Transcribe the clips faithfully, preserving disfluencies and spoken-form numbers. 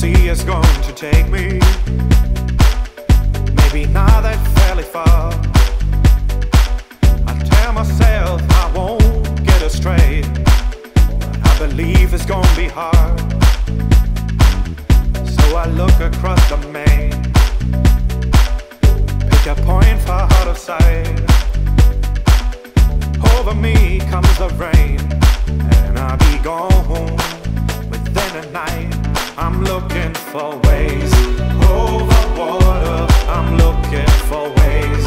sea is going to take me. Maybe not that fairly far. I tell myself I won't get it straight, but I believe it's gonna be hard. So I look across the main, pick a point far out of sight. Over me comes the rain, and I'll be gone within a night. I'm looking for ways over water. I'm looking for ways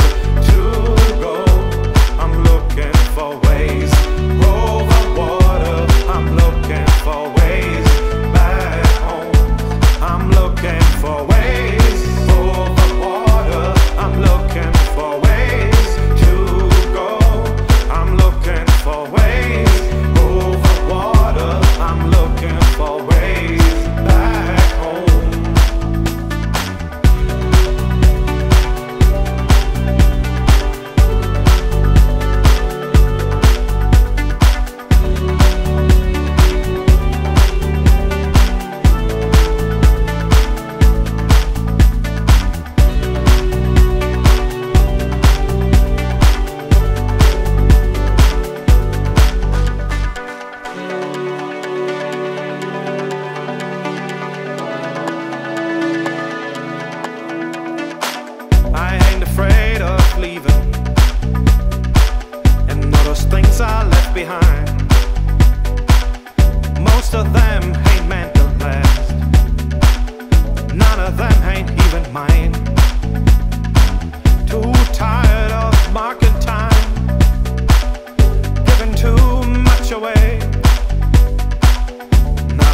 to go. I'm looking for ways over water. I'm looking for ways back home. I'm looking for ways over water. I'm looking for ways to go. I'm looking for ways over water. I'm looking for ways.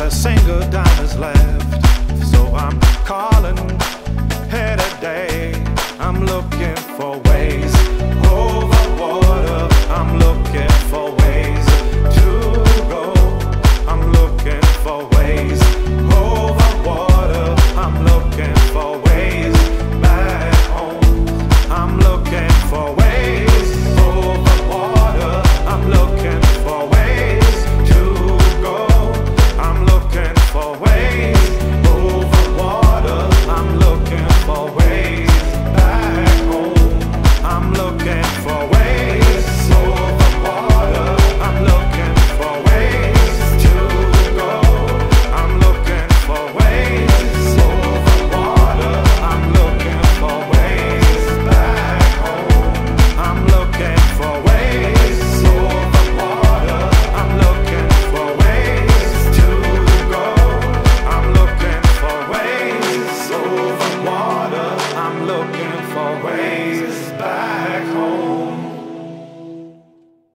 Single diamonds left.